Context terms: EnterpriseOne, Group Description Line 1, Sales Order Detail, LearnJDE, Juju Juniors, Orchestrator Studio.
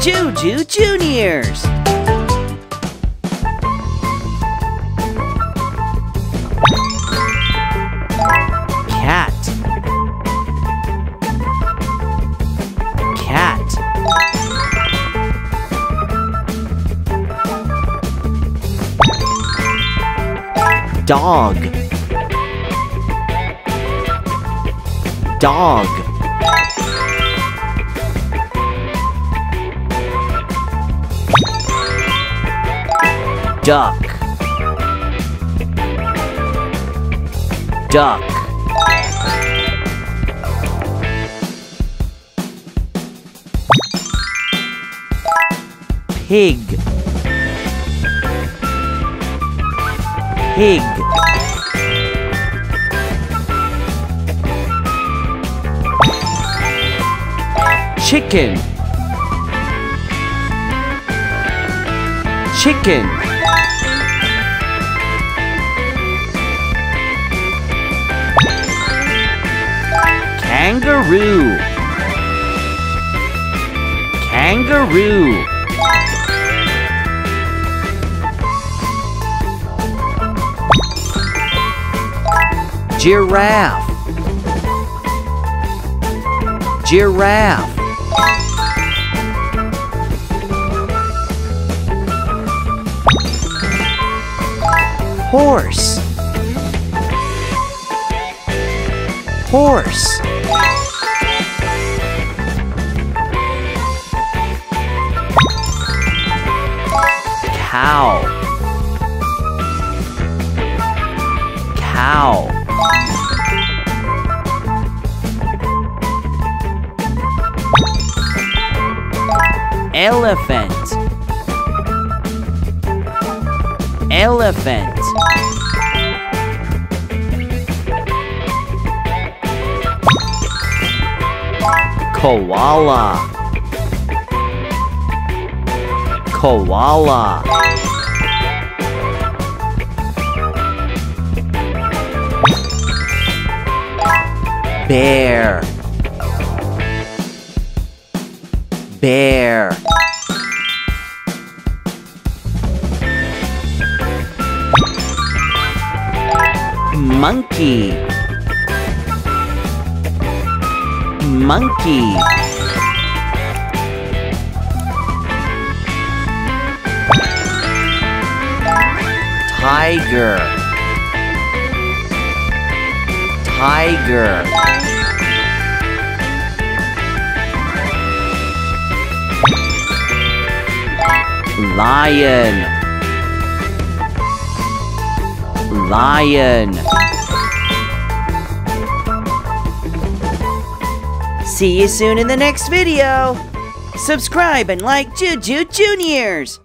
Juju Juniors. Cat. Cat. Dog. Dog. Duck. Duck. Pig. Pig. Chicken. Chicken. Kangaroo. Kangaroo. Giraffe. Giraffe. Horse. Horse. Cow. Cow. Elephant. Elephant. Koala. Koala. Bear. Bear. Monkey. Monkey. Tiger. Tiger. Lion. Lion. See you soon in the next video. Subscribe and like Juju Juniors.